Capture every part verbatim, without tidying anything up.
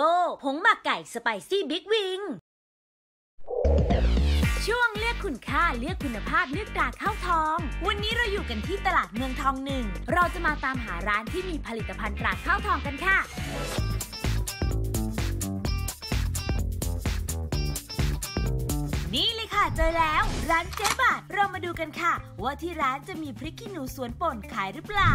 โบผงหมักไก่สไปซี่บิ๊กวิงช่วงเลือกคุณค่าเลือกคุณภาพเลือกตราข้าวทองวันนี้เราอยู่กันที่ตลาดเมืองทองหนึ่งเราจะมาตามหาร้านที่มีผลิตภัณฑ์ตราข้าวทองกันค่ะนี่เลยค่ะเจอแล้วร้านเจ๊บาทเรามาดูกันค่ะว่าที่ร้านจะมีพริกขี้หนูสวนป่นขายหรือเปล่า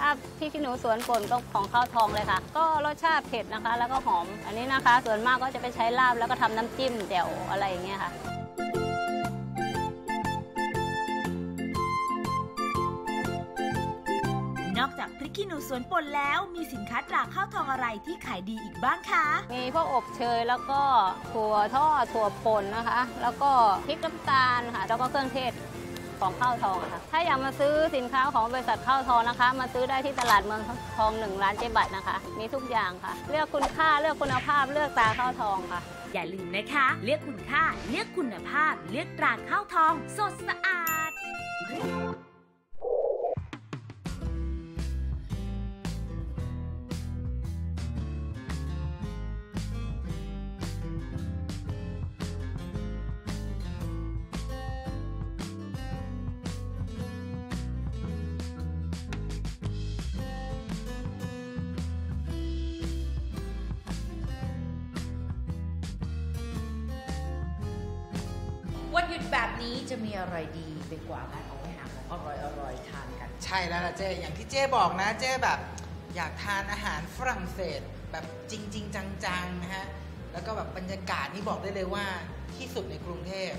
ถ้าพริกขี้หนูสวนป่นก็ของข้าวทองเลยค่ะก็รสชาติเผ็ดนะคะแล้วก็หอมอันนี้นะคะส่วนมากก็จะไปใช้ลาบแล้วก็ทำน้ำจิ้มแจ่วอะไรอย่างเงี้ยค่ะนอกจากพริกขี้หนูสวนป่นแล้วมีสินค้าตราข้าวทองอะไรที่ขายดีอีกบ้างคะมีพวกอบเชยแล้วก็ถั่วทอดถั่วป่นนะคะแล้วก็พริกน้ำตาลค่ะแล้วก็เครื่องเทศของข้าวทองค่ะถ้าอยากมาซื้อสินค้าของบริษัทข้าวทองนะคะมาซื้อได้ที่ตลาดเมืองทองหนึ่งร้านเจ๊บัตรนะคะมีทุกอย่างค่ะเลือกคุณค่าเลือกคุณภาพเลือกตราข้าวทองค่ะอย่าลืมนะคะเลือกคุณค่าเลือกคุณภาพเลือกตราข้าวทองสดสะอาดวันหยุดแบบนี้จะมีอะไรดีไปกว่าการออกไปหาของอร่อยๆทานกันใช่แล้วล่ะเจ๊อย่างที่เจ๊บอกนะเจ๊แบบอยากทานอาหารฝรั่งเศสแบบจริงๆจังๆนะฮะแล้วก็แบบบรรยากาศนี่บอกได้เลยว่าที่สุดในกรุงเทพ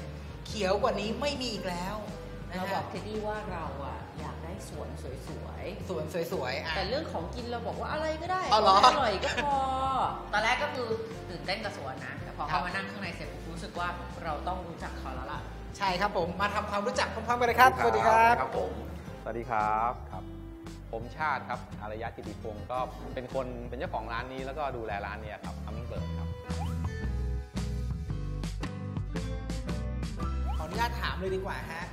เขียวกว่านี้ไม่มีอีกแล้วเราบอกเทดดี้ว่าเราอ่ะอยากได้สวนสวยๆสวนสวยๆแต่เรื่องของกินเราบอกว่าอะไรก็ได้อร่อยก็พอตอนแรกก็คือตื่นเต้นกับสวนนะแต่พอเข้ามานั่งข้างในเสร็จรู้สึกว่าเราต้องรู้จักเขาแล้วล่ะใช่ครับผมมาทำความรู้จักพร้อมๆกันเลยครับสวัสดีครับครับผมสวัสดีครับครับผมชาติครับอารยะกิติพงศ์ก็เป็นคนเป็นเจ้าของร้านนี้แล้วก็ดูแลร้านนี้ครับอัมมิ่งเบิร์ดครับขออนุญาตถามเลยดีกว่าฮะ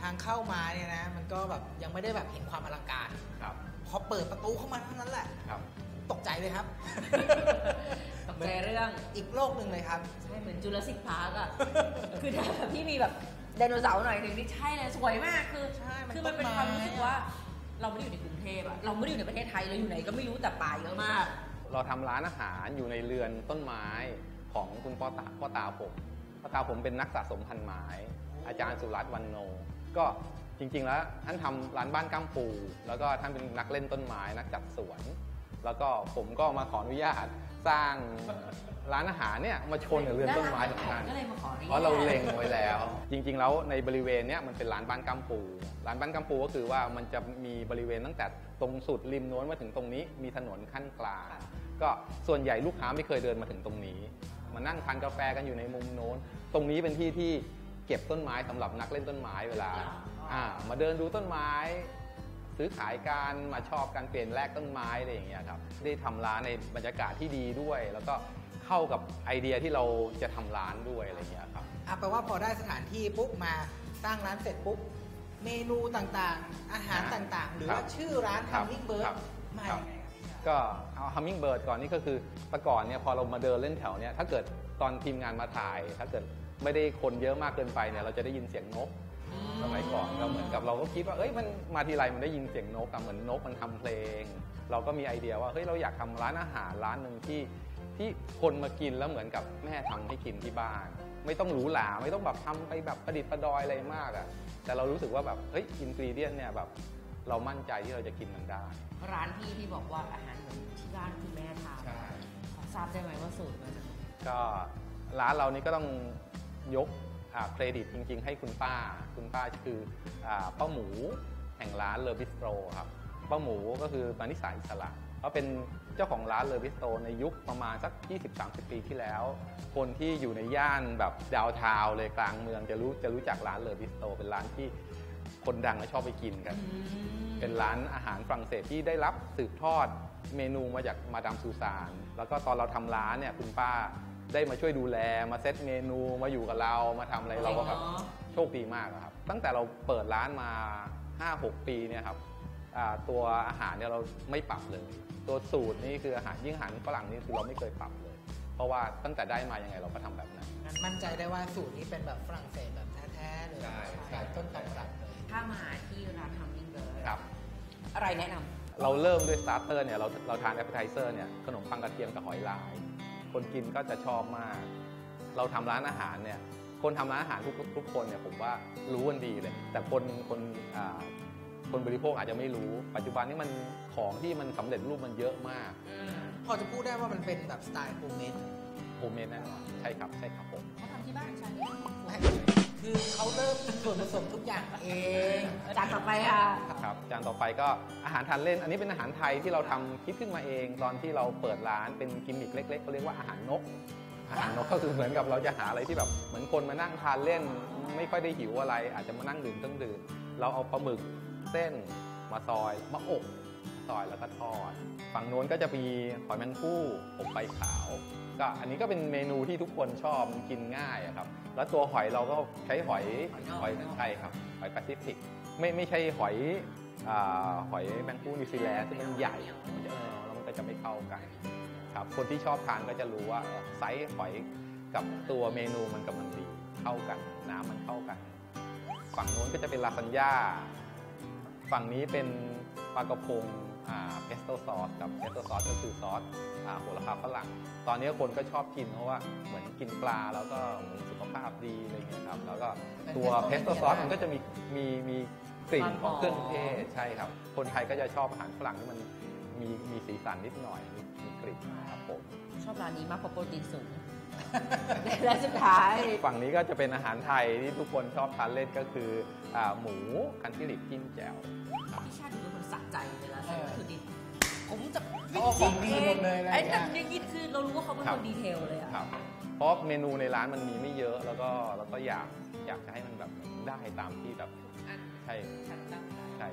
ทางเข้ามาเนี่ยนะมันก็แบบยังไม่ได้แบบเห็นความอลังการครับพอเปิดประตูเข้ามาเท่านั้นแหละครับตกใจเลยครับตกใจเรื่องอีกโลกหนึ่งเลยครับใช่เหมือนจูราสสิคพาร์คอะคือถ้าพี่มีแบบไดโนเสาร์หน่อยหนึ่งนี่ใช่เลยสวยมากคือคือมันเป็นความรู้สึกว่าเราไม่ได้อยู่ในกรุงเทพอะเราไม่ได้อยู่ในประเทศไทยเราอยู่ไหนก็ไม่รู้แต่ป่าเยอะมากเราทำร้านอาหารอยู่ในเรือนต้นไม้ของคุณพ่อตาพ่อตาผมพ่อตาผมเป็นนักสะสมพันไม้อาจารย์สุรัตน์วรรณโนก็จริงๆแล้วท่านทำร้านบ้านก้ามปูแล้วก็ท่านเป็นนักเล่นต้นไม้นักจัดสวนแล้วก็ผมก็มาขออนุญาตสร้างร้านอาหารเนี่ยมาชนกับเรือนต้นไม้ของท่านเพราะเราเล็งไว้แล้วจริงๆแล้วในบริเวณเนี้ยมันเป็นร้านบ้านก้ามปูร้านบ้านก้ามปูก็คือว่ามันจะมีบริเวณตั้งแต่ตรงสุดริมโน้นมาถึงตรงนี้มีถนนขั้นกลางก็ส่วนใหญ่ลูกค้าไม่เคยเดินมาถึงตรงนี้มานั่งทานกาแฟกันอยู่ในมุมโน้นตรงนี้เป็นที่ที่เก็บต้นไม้สำหรับนักเล่นต้นไม้เวลามาเดินดูต้นไม้ซื้อขายการมาชอบการเปลี่ยนแลกต้นไม้อะไรอย่างเงี้ยครับได้ทำร้านในบรรยากาศที่ดีด้วยแล้วก็เข้ากับไอเดียที่เราจะทำร้านด้วยอะไรอย่างเงี้ยครับอ่ะแปลว่าพอได้สถานที่ปุ๊บมาตั้งร้านเสร็จปุ๊บเมนูต่างๆอาหารต่างๆหรือว่าชื่อร้าน Humming Bird มาอย่างไรก็เอา Humming Bird ก่อนนี่ก็คือแต่ก่อนเนี่ยพอเรามาเดินเล่นแถวเนี่ยถ้าเกิดตอนทีมงานมาถ่ายถ้าเกิดไม่ได้คนเยอะมากเกินไปเนี่ยเราจะได้ยินเสียงนกสมัยก่อนก็เหมือนกับเราก็คิดว่าเอ้ยมันมาทีไรมันได้ยินเสียงนกเหมือนนกมันทำเพลงเราก็มีไอเดียว่าเฮ้ยเราอยากทำร้านอาหารร้านหนึ่งที่ที่คนมากินแล้วเหมือนกับแม่ทำให้กินที่บ้านไม่ต้องหรูหราไม่ต้องแบบทำไปแบบประดิษฐ์ประดอยอะไรมากอ่ะแต่เรารู้สึกว่าแบบเฮ้ยอินกรีเดียนเนี่ยแบบเรามั่นใจที่เราจะกินมันได้ร้านที่ที่บอกว่าอาหารเหมือนที่บ้านคุณแม่ทำขอทราบได้ไหมว่าสูตรมาจากก็ร้านเรานี่ก็ต้องยกเครดิตจริงๆให้คุณป้าคุณป้าคือป้าหมูแห่งร้านเลอบิสโตรครับป้าหมูก็คือมานิสาอิสระเขาเป็นเจ้าของร้านเลอบิสโตรในยุคประมาณสัก ยี่สิบถึงสามสิบ ปีที่แล้วคนที่อยู่ในย่านแบบดาวทาวน์เลยกลางเมืองจะรู้จะรู้จักร้านเลอบิสโตรเป็นร้านที่คนดังและชอบไปกินกันเป็นร้านอาหารฝรั่งเศสที่ได้รับสืบทอดเมนูมาจากมาดามซูซานแล้วก็ตอนเราทำร้านเนี่ยคุณป้าได้มาช่วยดูแลมาเซตเมนูมาอยู่กับเรามาทำอะไรเราก็แบบโชคดีมากครับตั้งแต่เราเปิดร้านมา ห้าหก ปีเนี่ยครับ ตัวอาหารเนี่ยเราไม่ปรับเลยตัวสูตรนี่คืออาหารยิ่งอาหารฝรั่งนี่คือเราไม่เคยปรับเลยเพราะว่าตั้งแต่ได้มายังไงเราก็ทำแบบนั้นมั่นใจได้ว่าสูตรนี้เป็นแบบฝรั่งเศสแบบแท้ๆหรือแบบต้นตำรับเลยถ้ามาที่ร้านทำยิ่งเบอร์อะไรแนะนำเราเริ่มด้วยสตาร์เตอร์เนี่ยเราเราทานแอปเปอร์ไทเซอร์เนี่ยขนมปังกระเทียมกับหอยลายคนกินก็จะชอบมากเราทำร้านอาหารเนี่ยคนทำร้านอาหารทุกทุกคนเนี่ยผมว่ารู้กันดีเลยแต่คนคนคนบริโภคอาจจะไม่รู้ปัจจุบันนี้มันของที่มันสำเร็จรูปมันเยอะมากพอจะพูดได้ว่ามันเป็นแบบสไตล์โฮมเมดโฮมเมดแน่นอนใช่ครับใช่ครับผมเขาทำที่บ้านใช่ไหมคือเขาเริ่มส่วนผสมทุกอย่างเองจานต่อไปค่ะครับจานต่อไปก็อาหารทานเล่นอันนี้เป็นอาหารไทยที่เราทำคิดขึ้นมาเองตอนที่เราเปิดร้านเป็นกิมมิคเล็กๆเขาเรียกว่าอาหารนกอาหารนกก็คือเหมือนกับเราจะหาอะไรที่แบบเหมือนคนมานั่งทานเล่นไม่ค่อยได้หิวอะไรอาจจะมานั่งดื่มเครื่องดื่มเราเอาปลาหมึกเส้นมาซอยมาอบซอยแล้วก็ทอดฝั่งโน้นก็จะมีหอยแมงภู่อบใบขาวก็อันนี้ก็เป็นเมนูที่ทุกคนชอบกินง่ายครับแล้วตัวหอยเราก็ใช้หอยหอยใช่ครับหอยแปซิฟิกไม่ไม่ใช่หอยหอยแมงภู่นิวซีแลนด์ซึ่งมันใหญ่แล้วมันก็จะไม่เข้ากันครับคนที่ชอบทานก็จะรู้ว่าไซส์หอยกับตัวเมนูมันกำลังดีเข้ากันน้ำมันเข้ากันฝั่งโน้นก็จะเป็นลาซานญ่าฝั่งนี้เป็นปลากระพงเพสโต้ซอสกับเพสโต้ซอสก็คือซอสโหระพาฝรั่งตอนนี้คนก็ชอบกินเพราะว่าเหมือนกินปลาแล้วก็เหมือนสุขภาพดีอะไรอย่างเงี้ยครับแล้วก็ตัวเพสโต้ซอสมันก็จะมีมีมีกลิ่นของเครื่องเทศใช่ครับคนไทยก็จะชอบอาหารฝรั่งที่มันมีมีสีสันนิดหน่อยมีกลิ่นครับผมชอบร้านนี้มากเพราะโปรตีนสูงและสุดท้ายฝั่งนี้ก็จะเป็นอาหารไทยที่ทุกคนชอบทานเล่นก็คือหมูคันธิริจิ้มแจ่วพี่ชาติเป็นคนสะใจเลยละคือดิผมจะวิ่งจริงเองไอ้แต่ยังยิ่งคือเรารู้ว่าเขาเป็นคนดีเทลเลยอะเพราะเมนูในร้านมันมีไม่เยอะแล้วก็แล้วก็อยากอยากจะให้มันแบบได้ตามที่แบบใช่ใช่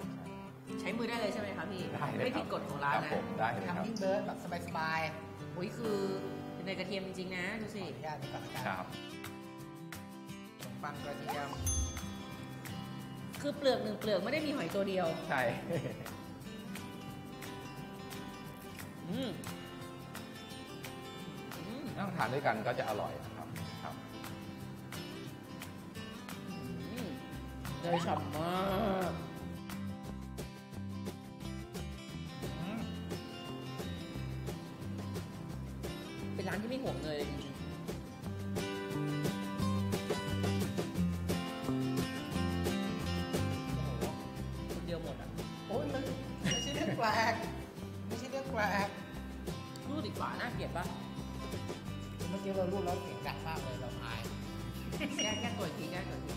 ใช้มือได้เลยใช่ไหมคะพี่ไม่ผิดกฎของร้านนะทำยิ่งเบิร์ดแบบสบายๆอุ้ยคือเนยกระเทียมจริงนะดูสิได้ดีกว่าครับขนมปังกระเทียมคือเปลือกหนึ่งเปลือกไม่ได้มีหอยตัวเดียวใช่อืมนั่งทานด้วยกันก็จะอร่อยนะครับครับเนยฉ่ำมากร้านที่ไม่ห่วงเลยคนเดียวหมดอ่ะโอ้ยมันไม่ใช่เรื่องแปลกไม่ใช่เรื่องแปลกรูดอีกหวานน่าเกลียดปะเมื่อกี้เรารูดแล้วเสียงดังมากเลยเราอายแก้แก้ตัวอีกทีแก้ตัวอีกที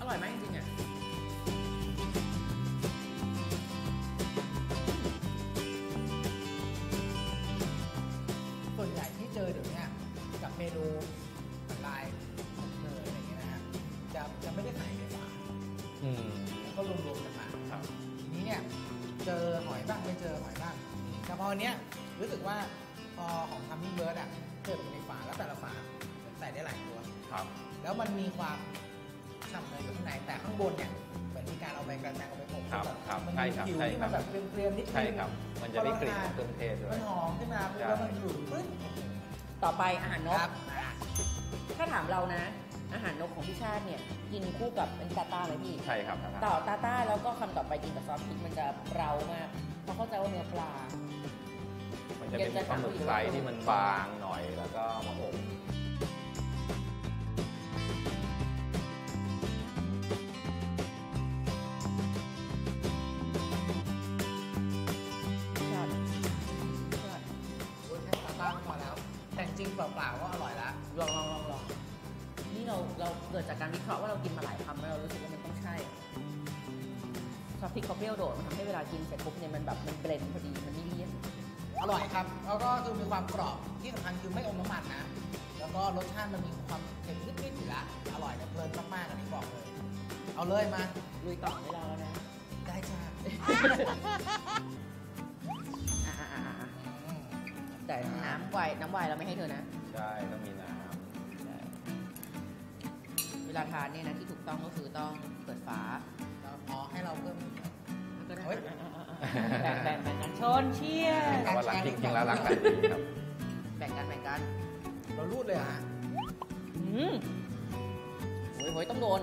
อร่อยมากจริงๆอ่ะส่วนใหญ่ที่เจอเดี๋ยวนี้กับเมนูออนไลน์เนยอะไรอย่างเงี้ยนะฮะจะจะไม่ได้ใส่เลยว่าก็รวมๆกันมาทีนี้เนี่ยเจอหอยบ้างไม่เจอหอยบ้างแต่พอเนี้ยรู้สึกว่าพอของทำยิ่งเบิร์ดอ่ะเกิดอยู่ในฝาแล้วแต่ละฝาใส่ได้หลายตัวครับแล้วมันมีความฉ่ำเนยอยู่ข้างในแต่ข้างบนเนี่ยเหมือนมีการเอาใบกระแตงเอาไปโปะครับครับใช่ครับใช่ครับแบบเกลียวๆนิดนึงใช่ครับมันจะได้กลิ่นของเครื่องเทศด้วยมันหอมขึ้นมาแล้วมันอยู่ต่อไปอาหารนกถ้าถามเรานะอาหารนกของพี่ชาติเนี่ยกินคู่กับเป็นตาต้าเลยพี่ใช่ครับต่อตาต้าแล้วก็คำต่อไปกินกับซอสพริกมันจะเบามากเพราะเข้าใจว่าเนื้อปลามันจะเป็นปลาหมึกไซส์ที่มันบางหน่อยแล้วก็มาอบจริงเปล่าๆก็อร่อยแล้วลองลองลองลองนี่เราเราเกิดจากการวิเคราะห์ว่าเรากินมาหลายคำแล้วเรารู้สึกว่ามันต้องใช่ซอสพริกเขาเปรี้ยวโดดมันทำให้เวลากินเสร็จปุ๊บเนี่ยมันแบบมันเบลนพอดีมันไม่เลี่ยนอร่อยครับแล้วก็คือมีความกรอบที่สำคัญคือไม่อมน้ำมันนะแล้วก็รสชาติมันมีความเค็มนิดๆอยู่ละอร่อยนะเพลินมากๆอันนี้บอกเลยเอาเลยมาลุยต่อเวลาแล้วนะได้จ้าแต่น้ำไวน้ำไวเราไม่ให้เธอนะใช่ต้องมีน้ำเวลาทานเนี่ยนะที่ถูกต้องก็คือต้องเปิดฝาแล้วอ๋อให้เราเพิ่มก็ได้ แบ่งแบ่งแบ่งกันชนเชี่ยว่าหลังจริงๆแล้วหลังกันครับแบ่งกันแบ่งกันเรารูดเลยฮะหืมโอ้ยโอ้ยต้องโดน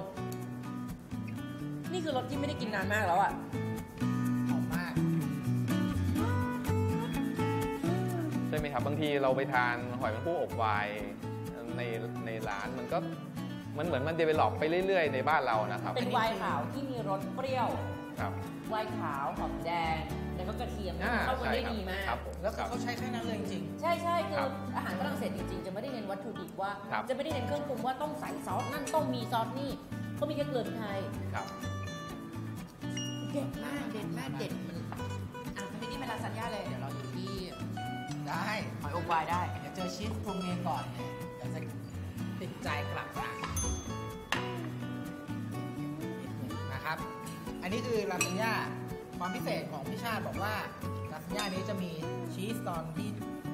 นี่คือรสที่ไม่ได้กินนานมากแล้วอ่ะหอมมากใช่ไหมครับบางทีเราไปทานหอยแมงผู้อบวายในในร้านมันก็มันเหมือนมันเดเวลลอปไปเรื่อยๆในบ้านเรานะครับเป็นไวน์ขาวที่มีรสเปรี้ยวไวน์ขาวหอมแดงแล้วก็กระเทียมเข้ากันได้ดีมากแล้วเขาใช้แค่นั้นเลยจริงใช่ใช่คืออาหารฝรั่งเศสจริงๆจะไม่ได้เน้นวัตถุดิบว่าจะไม่ได้เน้นเครื่องปรุงว่าต้องใส่ซอสนั่นต้องมีซอสนี่เขามีแค่เกลือไทยเด็ดมากเด็ดมากเด็ดมันอ่ะทีนี้มาลาซานญ่าเลยเดี๋ยวเราอยู่ที่ได้หอยอบวายได้เดี๋ยวเจอชีสปรุงเองก่อนเลยเดี๋ยวจะติดใจกลับมานะครับอันนี้คือลาซานญ่าความพิเศษของพี่ชาติบอกว่าลาซานญ่านี้จะมีชีสตอนที่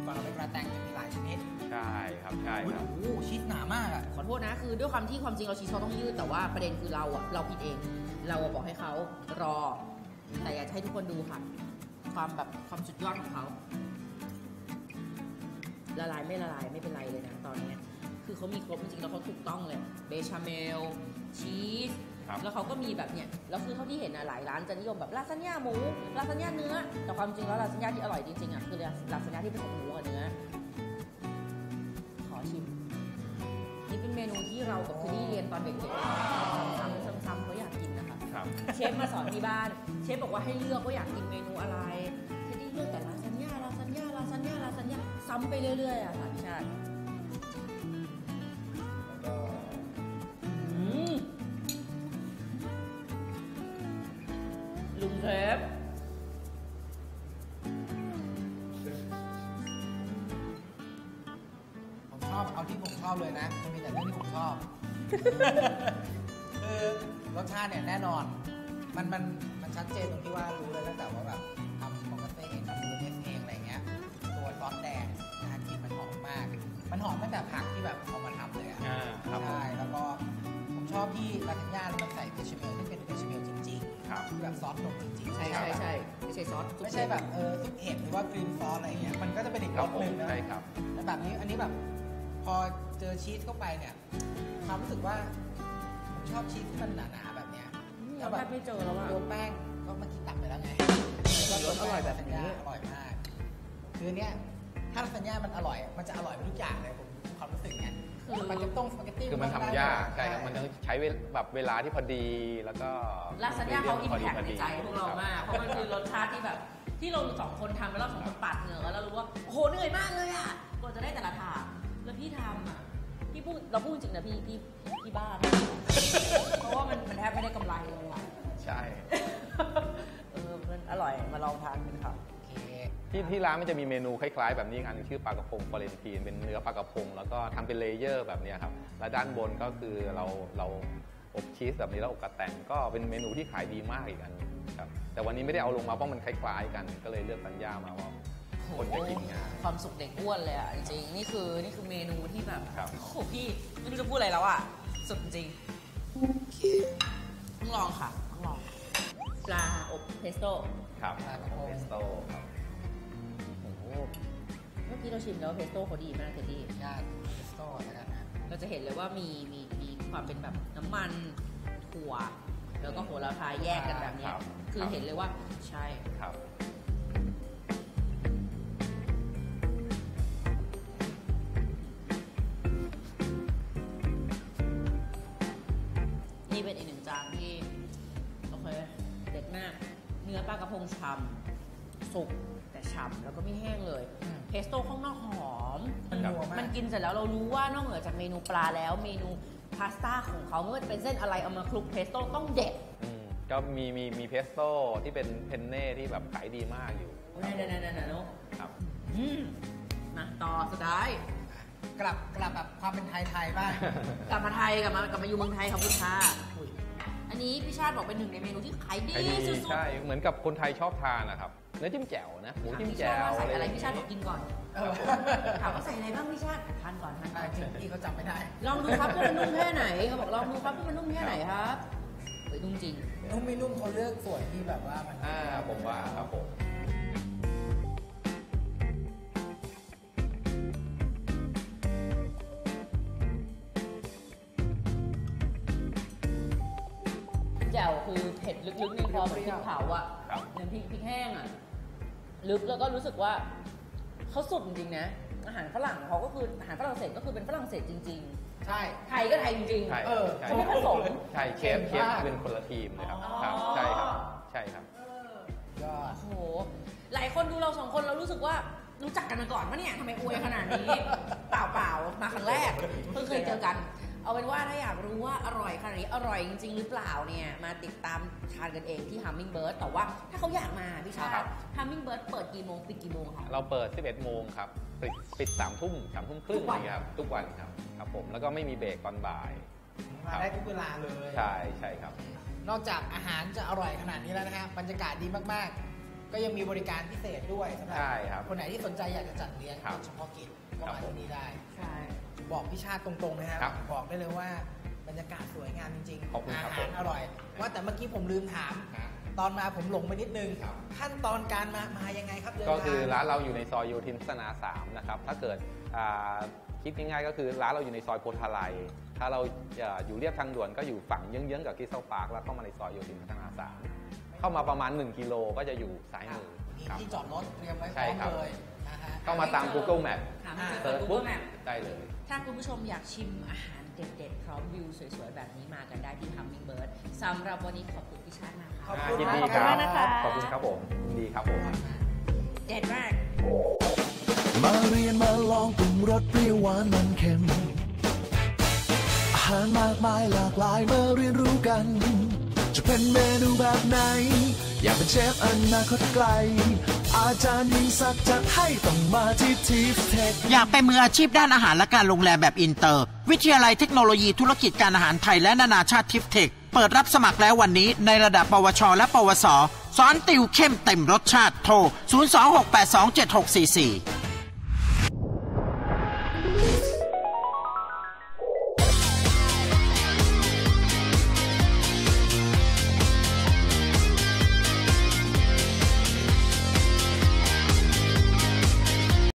ก่อนเราไปกระแตงจะมีหลายชนิดใช่ครับใช่ครับโอ้ชีสหนามากอ่ะขอโทษนะคือด้วยความที่ความจริงเราชีสเขาต้องยืดแต่ว่าประเด็นคือเราอ่ะเราผิดเองเราบอกให้เขารอแต่อยากให้ทุกคนดูค่ะความแบบความสุดยอดของเขาละลายไม่ละลายไม่เป็นไรเลยนะตอนนี้คือเขามีครบจริงๆแล้วเขาถูกต้องเลยเบชาเมลชีสแล้วเขาก็มีแบบเนี้ยแล้วคือเท่าที่เห็นนะหลายร้านจะนิยมแบบลาซานญ่าหมูลาซานญ่าเนื้อแต่ความจริงแล้วลาซานญ่าที่อร่อยจริงๆอ่ะคือลาซานญ่าที่ผสมหมูกับเนื้อขอชิมนี่เป็นเมนูที่เรากับคุณนี่เรียนตอนเด็กๆซ้ำๆเขาอยากกินนะคะเชฟมาสอนที่บ้านเชฟบอกว่าให้เลือกว่าอยากกินเมนูอะไรเชฟได้เลือกแต่ลาซานญ่าลาซานญ่าลาซานญ่าลาซานญ่าซ้ำไปเรื่อยๆอ่ะค่ะพี่ชาติลุงเชฟผมชอบเอาที่ผมชอบเลยนะมันมีแต่เรื่องที่ผมชอบคือรสชาติเนี่ยแน่นอนมันมันมันชัดเจนตรงที่ว่ารู้เลยตั้งแต่ว่าแบบทำคอนเฟ่เองทำซูเนสเองอะไรเงี้ยตัวซอสแดงนะกลิ่นมันหอมมากมันหอมตั้งแต่ผักที่แบบเอามาทำเลยอ่ะใช่แล้วก็ผมชอบที่ลาซานญ่ามันใส่เบชาเมลที่เป็นเบชาเมลจริงๆคือแบบซอสนมจริงๆใช่ใช่ใช่ไม่ใช่ซอสไม่ใช่แบบเออซุปเห็ดหรือว่ากรีนซอสอะไรเงี้ยมันก็จะเป็นอีกรสหนึ่งนะแล้วแบบนี้อันนี้แบบพอเจอชีสเข้าไปเนี่ยความรู้สึกว่าชอบชีสที่มันหนาๆแบบเนี้ยแล้วแบบไม่เจอแล้วว่าโรยแป้งก็เมื่อกี้ตักไปแล้วไงรสอร่อยแบบนี้อร่อยมากคือเนี้ยถ้าลาซานญ่ามันอร่อยมันจะอร่อยไปทุกอย่างเลยผมความรู้สึกเนี้ยคือมันจะต้องสปาเกตตี้คือมันทำยากใช่ครับมันต้องใช้แบบเวลาที่พอดีแล้วก็ลาซานญ่าเขาอิมแพคในใจพวกเรามากเพราะมันคือรสชาติที่แบบที่เราสองคนทำแล้วเราสองคนปัดเหงื่อแล้วรู้ว่าโอ้โหเหนื่อยมากเลยอ่ะกว่าจะได้แต่ละถาดแล้วพี่ทำอ่ะพี่พูดเราพูดจริงนะพี่พี่พี่บ้าเพราะว่ามันมันแทบไม่ได้กำไรเลยอ่ะใช่เออมันอร่อยมาลองทานกันครับที่ที่ร้านมันจะมีเมนูคล้ายๆแบบนี้อันนึงชื่อปลากระพงฟลอเรนตีนเป็นเนื้อปลากระพงแล้วก็ทำเป็นเลเยอร์แบบนี้ครับและด้านบนก็คือเราเราอบชีสแบบนี้แล้วอบกระแตงก็เป็นเมนูที่ขายดีมากอีกอันครับแต่วันนี้ไม่ได้เอาลงมาเพราะมันคล้ายๆกันก็เลยเลือกปัญญามาว่าคนจะกินงานความสุขเด็กอ้วนเลยอ่ะจริงนี่คือนี่คือเมนูที่แบบโอ้โหพี่ไม่รู้จะพูดอะไรแล้วอ่ะสุดจริงต้องลองค่ะต้องลองปลาอบเพสโต้ครับปลาอบเพสโต้ครับโอ้โหเมื่อกี้เราชิมแล้วเพสโต้เขาดีมากเลยที่ยากเพสโต้แล้วกันนะเราจะเห็นเลยว่ามีมีมีความเป็นแบบน้ำมันถั่วแล้วก็โหระพาแยกกันแบบนี้คือเห็นเลยว่าใช่ครับเป็นอีกหนึ่งจานที่โอเคเด็ดมากเนื้อปลากระพงฉ่ำสุกแต่ฉ่ำแล้วก็ไม่แห้งเลยเพสโต้ข้างนอกหอมมันกินเสร็จแล้วเรารู้ว่านอกเหนือจากเมนูปลาแล้วเมนูพาสต้าของเขาไม่ว่าจะเป็นเส้นอะไรเอามาคลุกเพสโต้ต้องเด็ดก็มีมีมีเพสโต้ที่เป็นเพนเน่ที่แบบขายดีมากอยู่นั่นนั่นนั่นนั่นนุ๊กครับมาต่อสุดท้ายกลับกลับแบบความเป็นไทยไทยบ้างกลับมาไทยกลับมากลับมาอยู่เมืองไทยครับคุณค่ะอันนี้พี่ชาติบอกเป็นหนึ่งในเมนูที่ขายดีสุดๆใช่เหมือนกับคนไทยชอบทานนะครับเนื้อจิ้มแจ่วนะหมูจิ้มแจ่วใส่อะไรพี่ชาติบอกกินก่อนถามว่าใส่อะไรบ้างพี่ชาติทานก่อนทานก่อนจริงพี่เขาจำไม่ได้ลองดูครับว่ามันนุ่มแค่ไหนเขาบอกลองดูครับว่ามันนุ่มแค่ไหนครับ เฮ้ยนุ่มจริงนุ่มไม่นุ่มเขาเลือกส่วนที่แบบว่ามันอ่าผมว่าครับผมแจ่วคือเผ็ดลึกๆนี่พอเหมือนพริกเผาอ่ะเหมือนพริกพริกแห้งอ่ะลึกแล้วก็รู้สึกว่าเขาสุดจริงๆนะอาหารฝรั่งเขาก็คืออาหารฝรั่งเศสก็คือเป็นฝรั่งเศสจริงๆใช่ไทยก็ไทยจริงๆเออเขาไม่ผสมใช่เชฟเชฟเป็นคนละทีมเลยครับใช่ครับใช่ครับยอดโอ้โหหลายคนดูเราสองคนเรารู้สึกว่ารู้จักกันมาก่อนว่าเนี่ยทำไมอวยขนาดนี้เปล่าเปล่ามาครั้งแรกเพิ่งเคยเจอกันเอาเป็นว่าถ้าอยากรู้ว่าอร่อยขนาดนี้อร่อยจริงๆหรือเปล่าเนี่ยมาติดตามทานกันเองที่ ฮัมมิงเบิร์ด แต่ว่าถ้าเขาอยากมาพี่ชาติ ฮัมมิงเบิร์ด เปิดกี่โมงปิดกี่โมงคะเราเปิดสิบเอ็ดโมงครับปิดปิดสามทุ่มสามทุ่มครึ่งครับทุกวันครับครับผมแล้วก็ไม่มีเบรกตอนบ่ายมาได้ทุกเวลาเลยใช่ใช่ครับนอกจากอาหารจะอร่อยขนาดนี้แล้วนะฮะบรรยากาศดีมากๆก็ยังมีบริการพิเศษด้วยสำหรับคนไหนที่สนใจอยากจะจัดเลี้ยงโดยเฉพาะกิจก็มาที่นี่ได้ใช่บอกพี่ชาติตรงๆนะครับบอกได้เลยว่าบรรยากาศสวยงามจริงๆอาหารอร่อยว่าแต่เมื่อกี้ผมลืมถามตอนมาผมหลงไปนิดนึงขั้นตอนการมามายังไงครับก็คือร้านเราอยู่ในซอยโยธินพัฒนาสามนะครับถ้าเกิดคิดง่ายๆก็คือร้านเราอยู่ในซอยโพธาไลถ้าเราอยู่เรียบทางด่วนก็อยู่ฝั่งเยื้องๆกับคริสตัลพาร์คแล้วเข้ามาในซอยโยธินพัฒนาสามเข้ามาประมาณหนึ่งกิโลก็จะอยู่ซ้ายมือที่จอดรถเตรียมไว้พร้อมเลยเข้ามาตาม กูเกิลแมพ เสิร์ชปุ๊บได้เลยถ้าคุณผู้ชมอยากชิมอาหารเด็ดๆพร้อมวิวสวยๆแบบนี้มากันได้ที่ ฮัมมิงเบิร์ด สำหรับวันนี้ขอบคุณพี่ชาติมากขอบคุณมากนะคะขอบคุณครับผมดีครับผมเด็ดมากมาเรียนมาลองปรุงรสเปรี้ยวหวานมันเค็มอาหารมากมายหลากหลายมาเรียนรู้กันจะเป็นเมนูแบบไหนอยากเป็นเชฟอนาคตไกลอาจารย์ยิ่งศักดิ์จัดให้ต้องมาที่ทีฟเทคอยากเป็นมืออาชีพด้านอาหารและการโรงแรมแบบอินเตอร์วิทยาลัยเทคโนโลยีธุรกิจการอาหารไทยและนานาชาติทีฟเทคเปิดรับสมัครแล้ววันนี้ในระดับปวชและปวสสอนติวเข้มเต็มรสชาติโทร ศูนย์ สอง หก แปด สอง เจ็ด หก สี่ สี่